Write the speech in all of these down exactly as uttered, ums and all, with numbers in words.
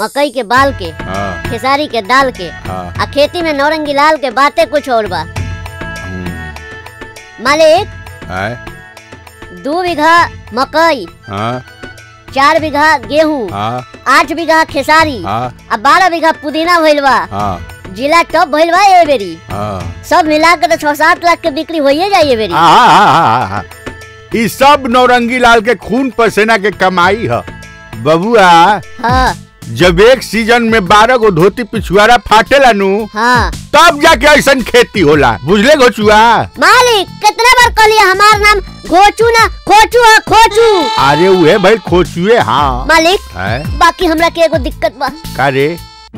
मकई के बाल के, खेसारी के दाल के, आ खेती में नौरंगी लाल के बातें कुछ और बा। मालिक, दो बीघा मकई, चार बीघा गेहूँ, आठ बीघा खेसारी, अब बारह बीघा पुदीना भइलवा, जिला टॉप भइलवा ये बेरी। सब मिला के तो छह सात लाख के बिक्री होइए जाइए बेरी। इस सब नौरंगी लाल के खून पसीना के कमाई है बबुआ। जब एक सीजन में बारह गो धोती पिछुआरा फाटेला नू, हाँ। तब जाके ऐसा खेती होला, बुझले घोचुआ। मालिक, कितना बार कहलिए हमार नाम घोचू ना खोचू है खोचू। अरे उहे भाई खोचुए। हाँ मालिक, बाकी हमरा के एगो दिक्कत बा। का रे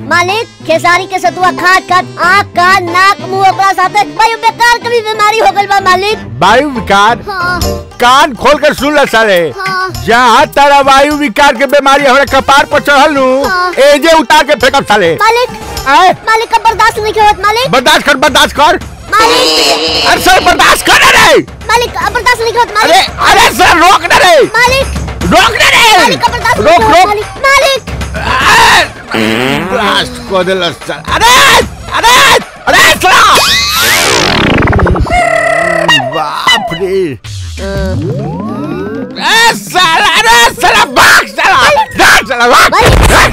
मालिक? खेसारी के सतुआ खाद खाद आँख कान नाक मुँह ओकरा साथे वायु विकार के भी बीमारी हो गइल बा मालिक। वायु विकार? हाँ। कान खोल कर सुन ल साले। हाँ। जहाँ तारा वायु विकार के बीमारी हमरा कपार पर चढ़ल नू, हाँ। एजे उतार के फेंकब साले। मालिक आए? मालिक का बर्दाश्त नहीं होत मालिक। बर्दाश्त कर बर्दाश्त कर मालिक। अरे सर बर्दाश्त कर रे मालिक। बर्दाश्त नहीं होत मालिक। अरे अरे सर रोक ना रे मालिक। रोक ना रे मालिक। बर्दाश्त रोक रोक मालिक। ब्लास्ट को दे लस्सा। अरे अरे अरे चला। बाप रे। अरे साला अरे साला बाग साला बाग साला बाग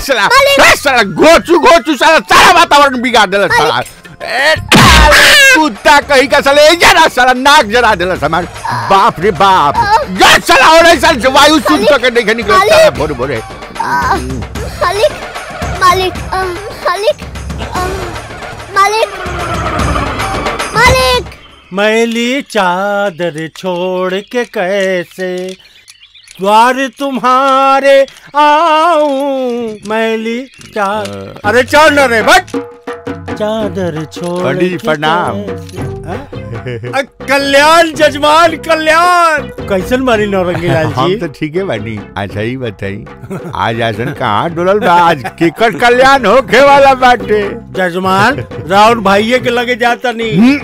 साला बाग साला गोचू गोचू साला साला वातावरण बिगाड़ दे लस्सा। कुत्ता कहीं का साले जरा साला नाक जरा दे लस्सा मार। बाप रे बाप। यार साला और ऐसा वायु शुद्ध करके देखे निकलता है बोरे बोरे। मालिक मालिक मालिक मालिक मालिक। मैली चादर छोड़ के कैसे द्वार तुम्हारे आऊं, मैली चादर। अरे चल न रे बट। चादर छोड़ के प्रणाम। कल्याण जजमान कल्याण। कैसन बानी नौरंगी लाल जी? हम तो ठीक है बानी। अच्छा ही बताई आज ऐसा कहाँ डोलल बा? आज केकर कल्याण होके वाला बाटे जजमान। राउर भाइये के लगे जाता नहीं,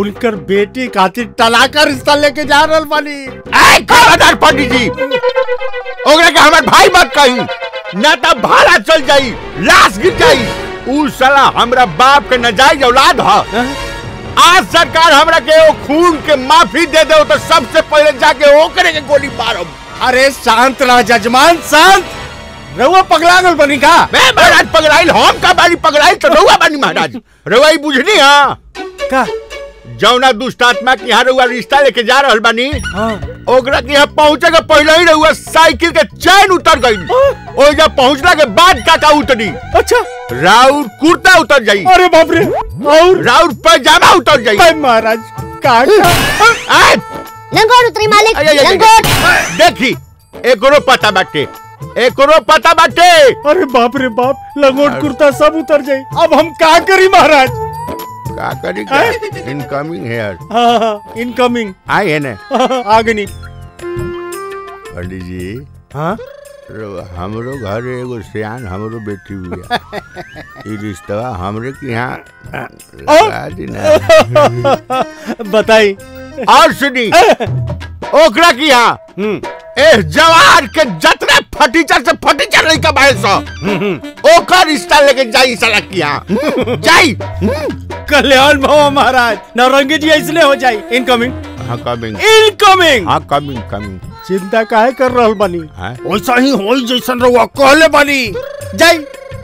उनकर बेटी खातिर तलाकर रिश्ता लेके जा रहा बानी। ऐ कालादार पंडित जी ओकरा के हमार भाई मत कही ना तो भाला चल जाई लाश गिर जाई। उ साला हमरा बाप के नजायज औलाद है। आज सरकार हमरा के वो खून के माफी दे दे तो सबसे पहले जाके वो करेंगे गोली मारो। अरे शांत रह जजमान शांत। रहुआ पगला गल बनी का? मैं महाराज पगलाइल हम का बारी पगलाइल तो रहुआ बनी महाराज। रहुआ ही बुझनी हां का जौना दुष्ट आत्मा की यहाँ रहुआ रिश्ता लेके जा रहा बानी, हाँ। ओकरा के यहाँ पहुँचे के पहले ही रहुआ साइकिल के चैन उतर गयी। ओ जब पहुँचला के बाद काका उतरी। अच्छा। राउर कुर्ता उतर जाई। अरे बाप रे। और राउर पैजामा उतर जाई। भाई महाराज काका लंगोट उतरी मालिक लंगोट। देखी एकरो पता बाटे एकरो पता बाटे। अरे बाप रे बाप लंगोट कुर्ता सब उतर जाई। अब हम का करी महाराज? का करी का? इनकमिंग है यार। हाँ हाँ इनकमिंग आई है न आगनी पंडित जी। हाँ हमरो घर एगो सियान हमरो बेटी बिया। ई रिश्ता हमरे के यहाँ बताई। और सुनी ओकरा की यहाँ ए जवार के जतने फटीचर से फटीचर लइका बाहे सो ओकर रिश्ता लेके जाई साला की यहाँ जाई। कल्याण भव महाराज नौरंगी जी इसलिए हो जाई। इनकमिंग हाँ कमिंग इनकमिंग हाँ कमिंग कमिंग। चिंता काहे कर रहा बानी? वैसा ही हो जैसन रहुआ कहले बानी। जय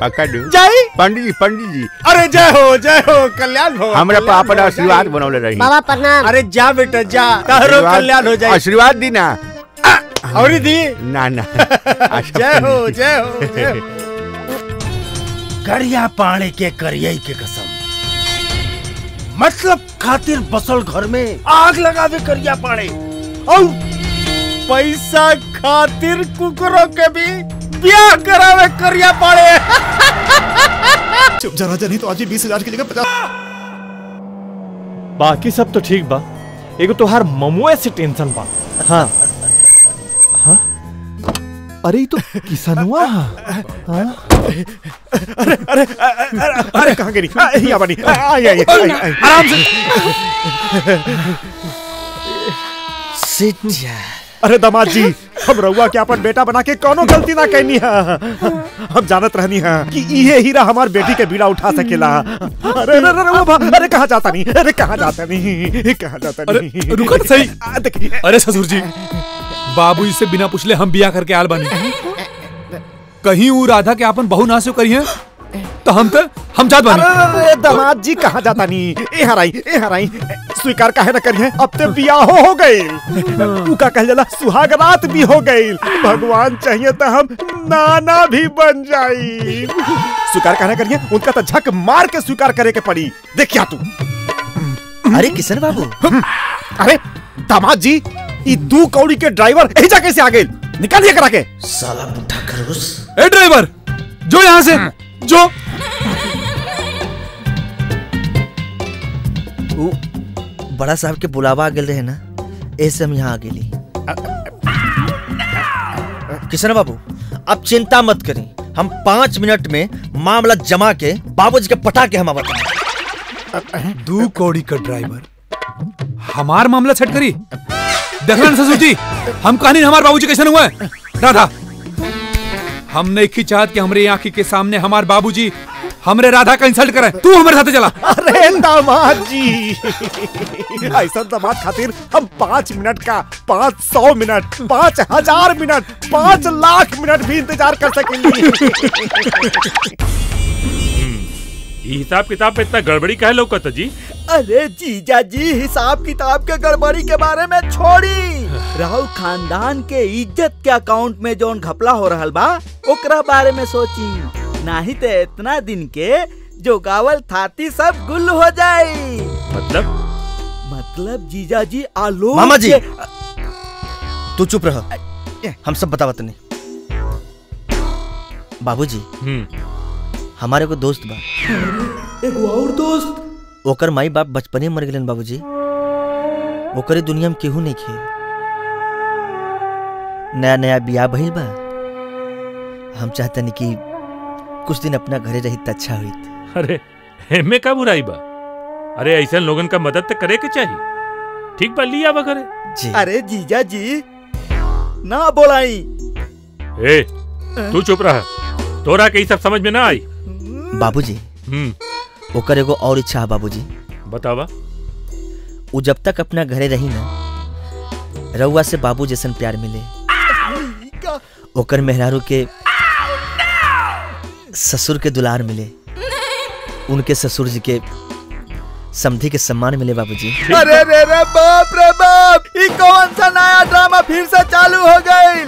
पकड़ू जय पंडित जी पंडित जी। अरे जय हो जय हो कल्याण हो। हमरा पापा आशीर्वाद बनौले रही बाबा प्रणाम। अरे जा बेटा जा तहरो कल्याण हो जाए। आशीर्वाद दी ना और दी ना ना। जय हो जय हो। करिया पानी के करिया के कसम मतलब खातिर बसल घर में आग लगावे करिया पानी और पैसा खातिर कुकरों के भी ब्याह करावे करिया पड़े। चुप जरा जनी तो आज बीस हजार की जगह पचास। बाकी सब तो ठीक बा, एगो तोहार ममुए से टेंशन बा। हाँ हाँ अरे तो किसनुआ। अरे अरे अरे कहाँ गई? यहाँ बनी आराम से। अरे दामाद जी हम रउआ के अपन बेटा बना के कोनो गलती ना कहनी है। हम जानत रहनी है कि इहे हीरा हमार बेटी के बीड़ा उठा सकेला। अरे अरे रउआ, अरे कहां जाता नहीं, अरे कहां जाता नहीं, कहां जाता नहीं। रुको तो सही। अरे ससुर जी, बाबूजी से बिना पूछले हम बियाह करके आल बनी। कहीं वो राधा के अपन बहु नाश करी है तो हम तो हम जात बानी। अरे दामाद जी कहाँ जाता नहीं, ए हराई ए हराई, स्वीकार काहे न करिए। अब तो बियाहो हो गई, तू का कह जला सुहाग रात भी हो गई। भगवान चाहिए तो हम नाना भी बन जाई। स्वीकार काहे न करिए, उनका तो झक मार के स्वीकार करे के पड़ी। देखिया तू। अरे किशन बाबू, अरे दामाद जी, ई दू कौड़ी के ड्राइवर एही जगह से आ गए। निकाल दिया करा के साला बुढ़ा खरगोश। ए ड्राइवर, जो यहाँ से जो। वो बड़ा साहब के बुलावा आ गए रहे ना, ऐसे हम यहाँ आ गए। किशन बाबू, अब चिंता मत करी, हम पाँच मिनट में मामला जमा के बाबूजी के पटा के हम बताए। दू कौड़ी का ड्राइवर हमार मामला छट करी। देखना ससुर जी, हम कहानी हमारे बाबूजी कैसे हुआ है। राधा, हम नहीं की चाहत कि हमरे आंखी के सामने हमारे बाबूजी हमरे राधा का इंसल्ट करे। तू हमारे साथ चला। अरे दामाद जी, ऐसा दामाद खातिर हम पाँच मिनट का पाँच सौ मिनट पाँच हजार मिनट पाँच लाख मिनट भी इंतजार कर सकेंगे। हिसाब किताब पे इतना गड़बड़ी काहे लौकत जी? अरे जीजा जी, हिसाब किताब के गड़बड़ी के बारे में छोड़ी, राहुल खानदान के इज्जत के अकाउंट में जो घपला हो रहल बा ओकरा बारे में सोची। नाही तो इतना दिन के जो गावल थाती सब गुल हो जाए। मतलब मतलब जीजा जी आलोक। मामा जी तू चुप रह, हम सब बतावत नहीं। बाबूजी हमारे को दोस्त बा, एगो और दोस्त, ओकर माई बाप बचपने मर गए बाबूजी। ओकरे दुनिया में केहू नहीं खे। नया नया बियाह भइल बा, हम चाहते नहीं कि कुछ दिन अपना घरे रहित अच्छा होइत। अरे एमे का बुराई बा? अरे ऐसे लोगन का मदद तो करे के चाहिए। ठीक बा, लिया बा घरे जी। अरे जीजा जी ना बोलाई। ए तू चुप रहा, तोरा के सब समझ में ना आई। बाबूजी ओकर एगो और इच्छा है बाबूजी। बतावा। वो जब तक अपना घरे रही ना, रउआ से बाबू जैसन प्यार मिले। ओकर मेहरारू के ससुर के दुलार मिले, उनके ससुर जी के समधी के सम्मान मिले बाबूजी। अरे रे रे बाप रे बाप, ये कौन सा नया ड्रामा फिर से चालू हो गई।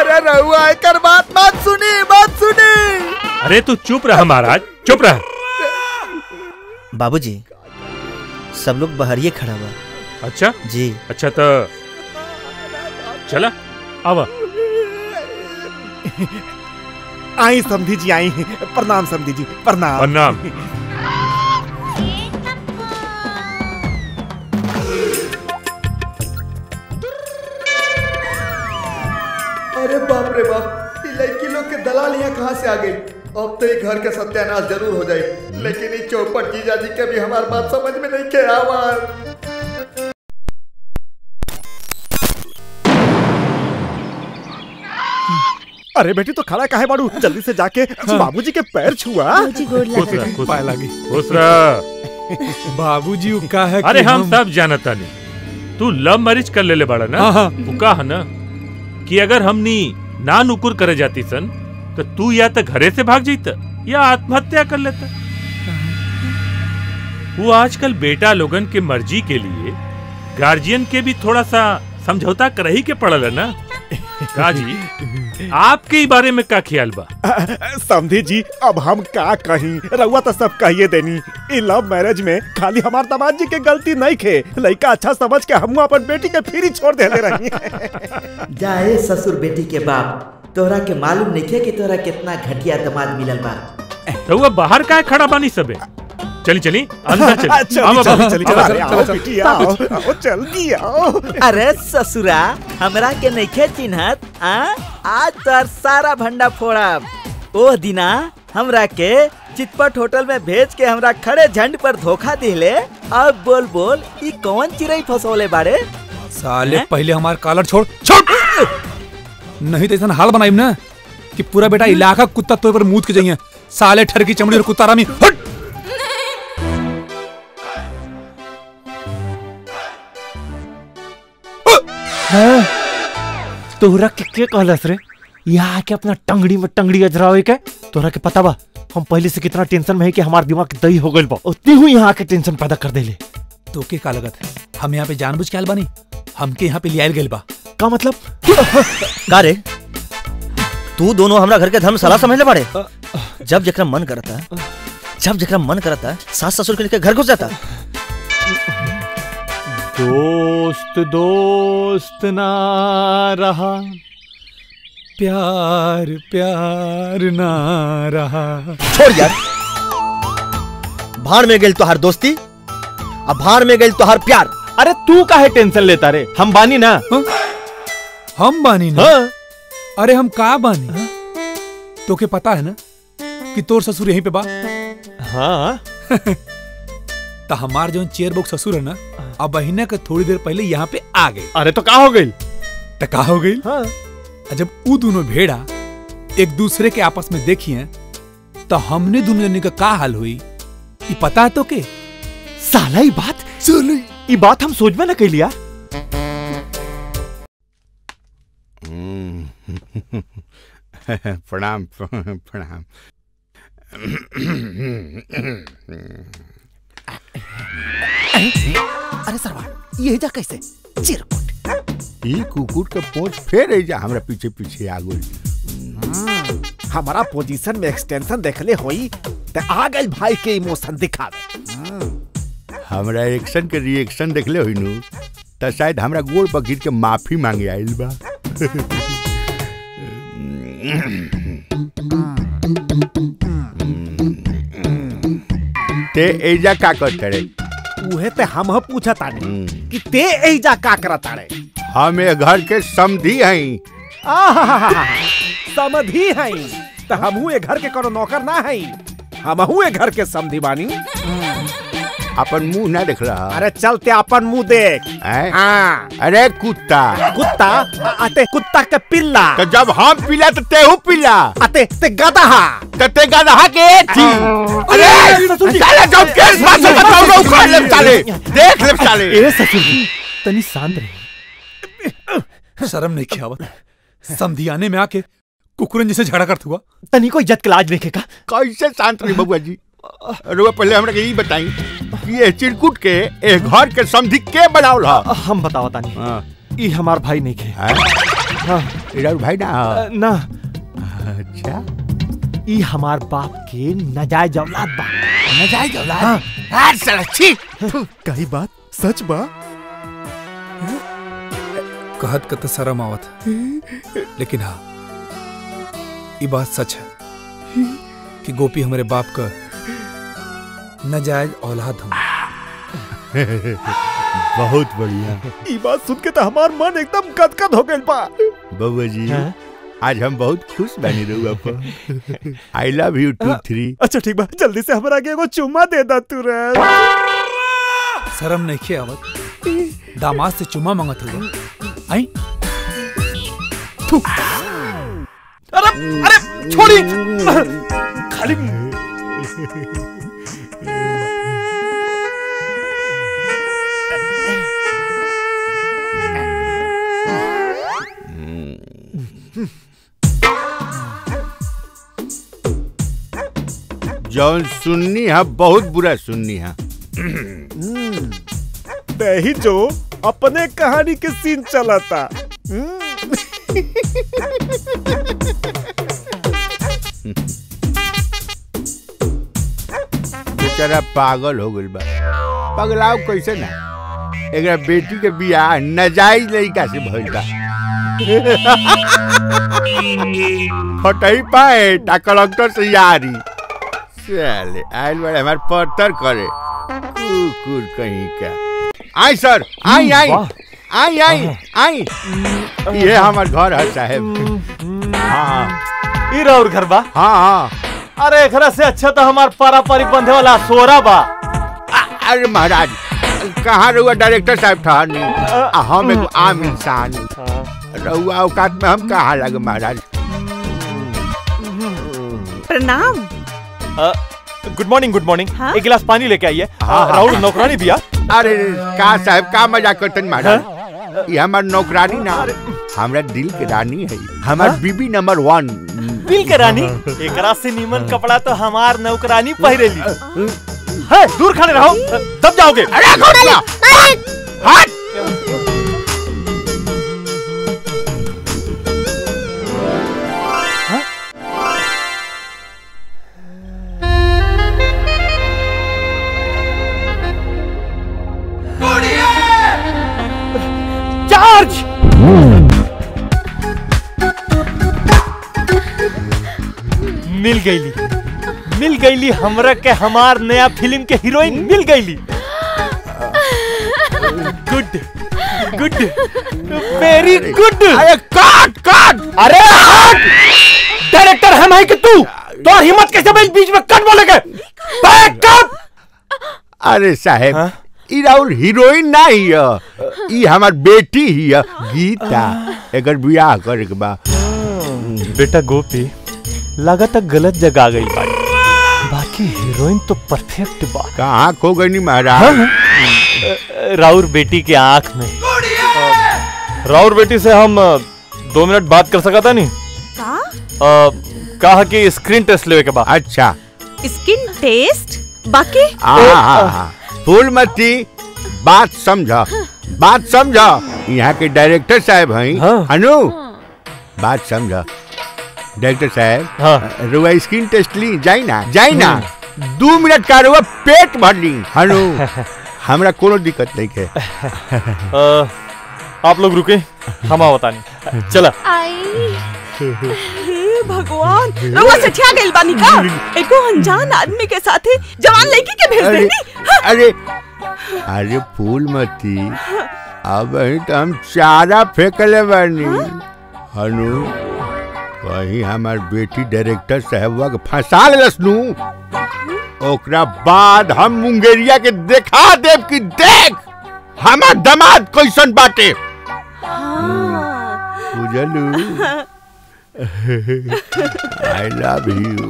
अरे रउआ एकर बात मत सुनी मत सुनी। अरे तू चुप रह महाराज, चुप रह। बाबूजी सब लोग बाहरिये खड़ा हुआ। अच्छा जी, अच्छा तो चला आवा। आई समधी जी, आई प्रणाम समधी जी, प्रणाम प्रणाम। अरे बाप रे बाप, लड़की लोग के दलालियां कहाँ से आ गई। अब तो घर का सत्यानाश जरूर हो जाए, लेकिन ये चौपट जीजा जी के भी हमारी बात समझ में नहीं के आवाज। अरे बेटी तो खड़ा काहे बाड़ू, जल्दी से जाके बाबूजी के पैर छुआ। बाबूजी उका है। अरे हम सब जानता नहीं, तू लव मैरिज कर ले ले बाड़ा ना। उका है ना कि अगर हमनी ना नुकुर करे जाती सन तो तू या तो घरे से भाग जीता या आत्महत्या कर लेता। वो आजकल बेटा लोगन के मर्जी के लिए गार्जियन के भी थोड़ा सा समझौता कर ही के पड़ल है ना। काजी आपके ही बारे में का ख्याल बा? समधी जी अब हम का कहीं, रउआ तो सब कहिए देनी। इ लव मैरिज में खाली हमार दामाद जी के गलती नहीं खे, लड़का अच्छा समझ के हम अपन बेटी के फिर ही छोड़ देले रही। जाए ससुर बेटी के बाप, तोरा के मालूम नहीं है कि तोरा कितना घटिया दामाद मिलल बा। तो वो बाहर काहे खड़ा बानी सबे? चली चली अंदर चली। आओ चली चली बिटिया, आओ चल दिया। अरे ससुरा हमरा के नहीं खे चिन्हत, आज तोर सारा भंडा फोड़ब। ओ दिना हमरा के चितपट होटल में भेज के हमरा खड़े झंड पर धोखा दिले। अब बोल बोल ई कौन चिड़ई फसौले बारे। साले पहले हमार कॉलर छोड़ छोड़। नहीं तो ऐसा हाल बनाई ना कि पूरा बेटा इलाका कुत्ता तोड़ पर मूत के जाइए साले ठर की चमड़ी और कुत्ता रामी। तोहरा के के कहलस रे यहाँ के अपना टंगड़ी में टंगड़ी अजरावे के। तोहरा के पता बा हम पहले से कितना टेंशन में है कि हमारे दिमाग दही हो गए बा उतनी हुई यहाँ के टेंशन पैदा कर देले। तो के का लगत हम यहाँ पे जानबूझ के आयल बानी हमके यहाँ पे लियाल गए बा का मतलब का रे तू दोनों हमरा घर के धर्मशाला समझले बाड़े। जब जकरा मन करता जब जकरा मन करता सास ससुर के लेके घर घुस जाता। दोस्त दोस्त ना रहा प्यार प्यार ना रहा। छोड़ यार भाड़ में गेल तोहार दोस्ती अब भाड़ में गेल तोहार प्यार। अरे तू काहे टेंशन लेता रे हम बानी ना हा? हम बानी ना हा? अरे हम का बानी तो के पता है ना कि तोर ससुर यहीं पे बा। हाँ तो हमार जो चेयर बॉक्स ससुर है ना अब बहिना के थोड़ी देर पहले यहाँ पे आ गए। अरे तो का हो गई तो का हो गई हाँ। जब वो दोनों भेड़ा एक दूसरे के आपस में देखिए तो हमने दोनों जने का का हाल हुई ये पता है तो के साला ये बात सुन ये बात हम सोच में न कर लिया। प्रणाम प्रणाम। अरे सरवार ये जा कैसे चिरकुट ये कुकुर का पोंछ फेर जा हमरा पीछे पीछे आगुल हमारा पोजीशन में एक्सटेंशन देखले होई त आ गई भाई के इमोशन दिखावे हमरा एक्शन के रिएक्शन देखले होई नु त शायद हमरा गोल बकीर के माफी मांगे आइल बा। ते एजा का करत रे उहे पे हम ह पूछा तानी कि ते एजा का करता रे। हम ये घर के समधी हैं। समधी हैं तो हमहू ये घर के कोनो नौकर ना हैं हमहू ये घर के समधी बानी। अपन मुंह ना देख रहा। अरे चलते अपन मुंह देख। हाँ अरे कुत्ता कुत्ता अते कुत्ता के पिल्ला तो जब हम पिला तो तेहू पिला अते ते गधा तो ते गधा के थी। अरे चले जब केस बात से बताओ ना उखाड़ ले चले देख ले चले। ये ससुर तनी शांत रहे शर्म नहीं किया समधियाने में आके कुकुरन जैसे झगड़ा करत हुआ तनी को इज्जत के लाज देखेगा कैसे शांत रही बबुआ जी। रुआ पहले हमरा के ई बताई कि ये चिरकुट के ए घर के समधि के बनावल ह। हम बताओ तानी ई हमार भाई नहीं के हां इरार भाई ना ना अच्छा ई हमार बाप के नजायज औलाद बा नजायज औलाद। हां साला छी कही बात सच बा कहत कत शरम आवत लेकिन हाँ ये बात सच है कि गोपी हमारे बाप का नजायज औलाद हूँ। बहुत बढ़िया ये बात सुन के तो हमार मन एकदम गदगद हो गया बा। बबुआ जी हाँ? आज हम बहुत खुश बनी रहू। I love you too three. अच्छा ठीक बा जल्दी से हमारा आगे एगो चुम्मा दे दा तू रे। शर्म नहीं के आवत दामाद से चुम्मा मांगत हुआ। अरे अरे छोड़ी खाली जौन सुननी है बहुत बुरा सुननी है। तही जो अपने कहानी के सीन चला था। बेचारा पागल हो गइल बा पगलाव कैसे ना एकरा बेटी के बियाह नाजायज लड़का से भइल बा। हटई पाए ता कलेक्टर से यारी चले आइल बड़े हमार पत्थर करे कुकुर कहीं का। आई सर आई आई आई आई आई ये हमार घर है साहब। हाँ इरा और घर बा। हाँ हाँ अरे एकरा से अच्छा तो हमार पारंपरिक बंधे वाला सोरा बा। अरे महाराज कहाँ रहूँ डायरेक्टर साहब ठहरनी हम एक आम इंसान रहुआ औकात में हम कहाँ लगे महाराज। प्रणाम। Good morning good morning. एक गिलास पानी लेके आइए। राहुल नौकरानी दिया। अरे का साहब का मजाक करते महाराज, ये हमार नौकरानी ना, हमारा दिल के रानी है, हमार बीबी नंबर वन। दिल के रानी एकरा से नीमन कपड़ा तो हमार नौकरानी पहरे ली है। दूर खड़े रहो तब जाओगे। अरे हट। मिल गईली मिल गईली हमरा के हमार नया फिल्म के हीरोइन मिल गईली। Good good very good. अरे काट काट। अरे डायरेक्टर हम है कि तू तो हिम्मत कैसे भाई बीच में कट बोले के बैक अप। अरे साहब राहुल हीरोइन नहीं है, ये हमार बेटी ही है गीता, अगर ब्याह करे के बा। बेटा गोपी लगातार गलत जगह आ गई भाई, बाकी हीरोइन तो परफेक्ट बा। आँख हो गई महाराज राउर बेटी के आँख में। राउर बेटी से हम दो मिनट बात कर सकता नहीं? आ, कहा कि स्क्रीन टेस्ट लेवे के बाद। अच्छा स्क्रीन टेस्ट बाकी फूल मती बात समझा बात समझा। यहाँ के डायरेक्टर साहब हैं अनु, बात समझा। डॉक्टर साहब हाँ। रुआ स्किन टेस्ट ली जाई ना जाई ना दो मिनट का रुआ पेट भर ली। हनु हमरा कोनो दिक्कत नहीं है। आप लोग रुके हम आवता नहीं चला। हे भगवान रुआ से ठिया गइल बानी का एको अनजान आदमी के साथे जवान लड़की के भेज देनी। अरे अरे फूल मती अब हम चारा फेंकले बानी। हनु वही हमार बेटी डायरेक्टर साहबवा के फंसा लेलस नू, ओकरा बाद हम मुंगेरिया के देखा देव कि देख हमार दामाद कैसन बाटे। बुझलू। आई लव यू।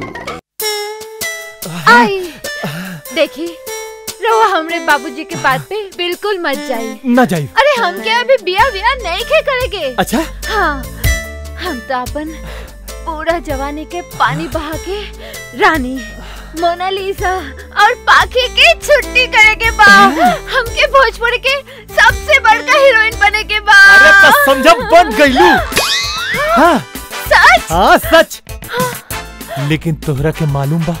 आई देखी रोवा हमरे बाबूजी के बात पे बिल्कुल मत जाई ना जाई। अरे हम क्या अभी बिया बिया नहीं खे करेंगे। अच्छा हाँ हम तो अपन पूरा जवानी के पानी बहा के रानी मोनालिसा और पाखी की छुट्टी करेंगे बा। हमके भोजपुर के सबसे बड़का हीरोइन बनेंगे बा। अरे तो समझ बन गई लू। हाँ सच हाँ सच। लेकिन तोहरा के मालूम बा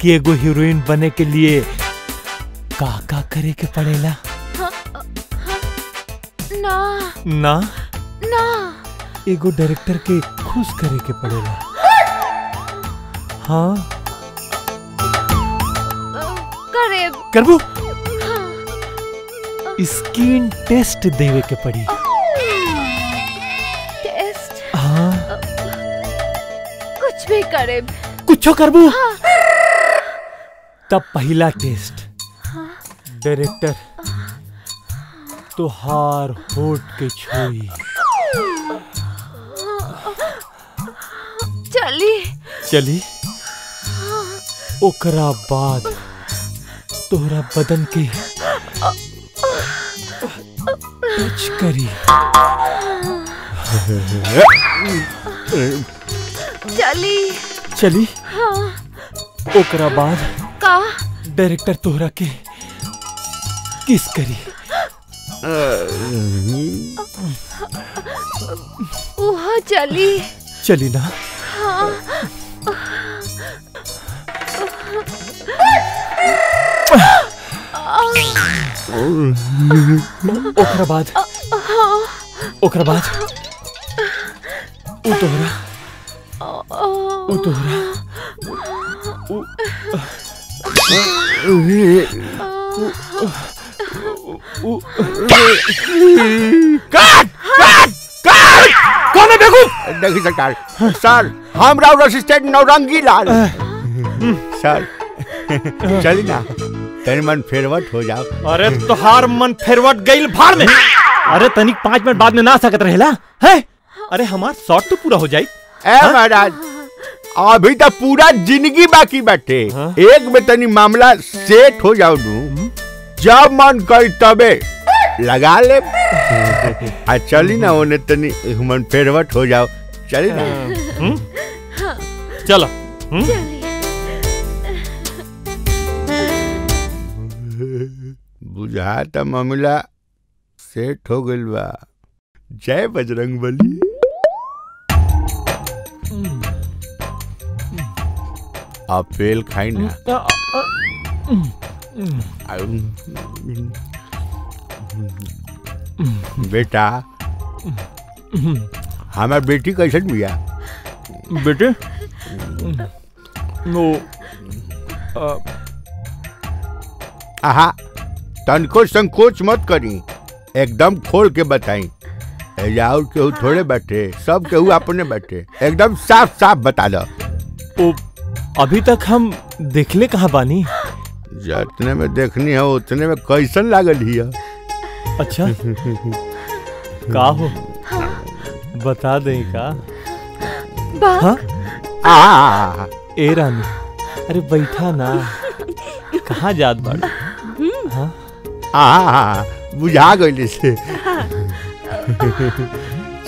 कि एगो हीरोइन बने के लिए का का करे के पड़ेला। हाँ, हाँ, ना ना ना एगो डायरेक्टर के खुश करे के पड़ेगा। हाँ करे करबू हाँ। स्किन टेस्ट देवे के पड़ी। टेस्ट हाँ कुछ भी करे कुछो करबू हाँ। तब पहला टेस्ट हाँ। डायरेक्टर तोहार होट के छोई। चली चली ओकरा बाद तोहरा बदन के टच करी। चली चली ओकरा बाद का डायरेक्टर तोहरा के किस करी। ओह चली चली ना हाँ। ओकरा बाद ओकरा बाद उ तोहरा उ तोहरा काट काट काट। कौन है बेवकूफ? देखिए सरकार सर हम राउर असिस्टेंट नौरंगी लाल सर चलिए ना। तेरे मन फेरवट हो जाओ। अरे तोहार मन फेरवट गई भाड़ में। अरे तनिक पाँच मिनट बाद में ना सकत रहेला है। अरे हमार शॉर्ट तो पूरा हो जाई। ए महाराज अभी तो पूरा जिंदगी बाकी बाटे। एक में तनी मामला सेट हो जाओ दू, जब मन कर तबे लगा ले। आ चली ना ओने तनी मन फेरवट हो जाओ। चली ना हुँ? चलो हुँ? बुझाता मामला सेट हो गइल बा। जय बजरंगबली। आपेल खाई ना। बेटा हमार बेटी कैसे मिया? बेटे नो आहा तनको संकोच मत करी, एकदम खोल के बताई। और केहू थोड़े बैठे, सब केहू अपने बैठे, एकदम साफ साफ बता दो। अभी तक हम देखले कहाँ बानी? जितने में देखनी है उतने में कैसन लागल ही है। अच्छा का हो बता दे का हाँ? आ, आ, आ, ए रानी अरे बैठा ना, कहाँ जात बाड़ी? हाँ? आ, आ, बुझा गई से।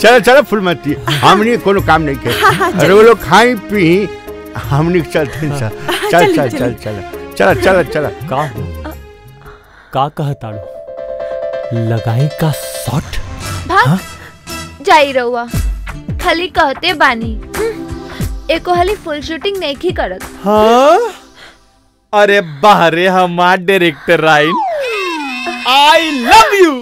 चलो चलो फुलमती हमने कोनो काम नहीं किया। अरे वो लोग खाई पी हमने चलते हैं। चल चल चल चल चल चल चल का का कहताड़ू लगाई का शॉट भाग जाई रहुआ। खाली कहते बानी एको हाली फुल शूटिंग नहीं की करत। हाँ अरे बाहरे हमार डायरेक्टर राइन आई लव यू।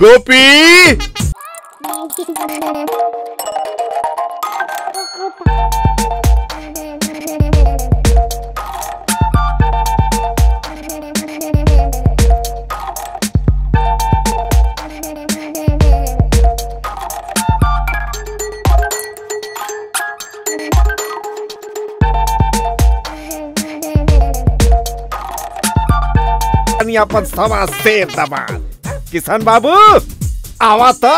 गोपी अपन समाज से दबान किसान बाबू आवा तो।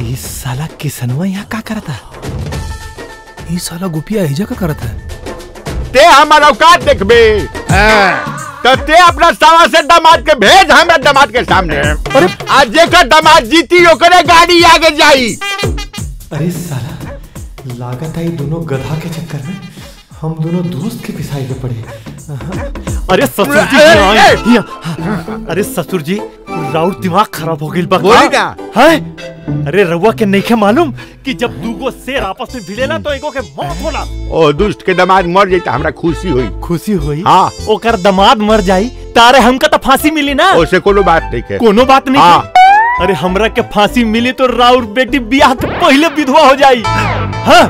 इस साला किसनवा यहाँ का करता? इस साला गुपिया हिजा का करता है। ते हमारा औकात देखबे तो ते अपना सावा से दामाद के भेज हमरा दामाद के सामने। अरे आज जेकर दामाद जीती ओकरे गाड़ी आगे जाई। अरे साला लागत आई दोनों गधा के चक्कर में हम दोनों दोस्त के पिसाई में पड़े। अरे ससुर जी, अरे ससुर जी राउर दिमाग खराब हो गई बकरा। अरे रवा के नहीं के मालूम कि जब दूगो शेर आपस में भिड़ेला तो एगो के मौत होला। ओ दुष्ट के दामाद मर जाए हमरा खुशी हुई। खुशी हुई हाँ। ओकर दामाद मर जाई तारे हमका तो फांसी मिली ना। ओसे कोनो बात नहीं के कोनो बात नहीं। अरे हमरा के फांसी मिली तो राउर बेटी ब्याह के पहले विधवा हो जाई। हाँ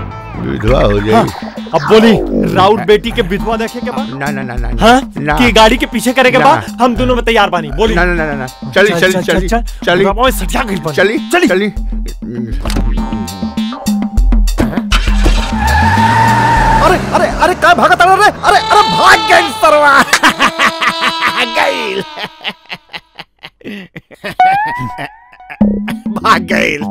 विधवा हो जाई। हाँ। अब बोली राउर बेटी के विधवा देखे के बाद ना ना ना ना हाँ कि गाड़ी के पीछे करे के बाद हम दोनों में तैयार बानी। बोली ना ना ना ना चली चली चली चली चली चली चली अरे अरे अरे कहाँ भागता रे? अरे अरे भाग गई सरवा गई भाग गई।